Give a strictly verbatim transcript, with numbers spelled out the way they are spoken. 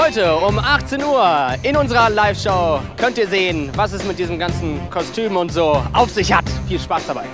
Heute um achtzehn Uhr in unserer Live-Show könnt ihr sehen, was es mit diesem ganzen Kostüm und so auf sich hat. Viel Spaß dabei.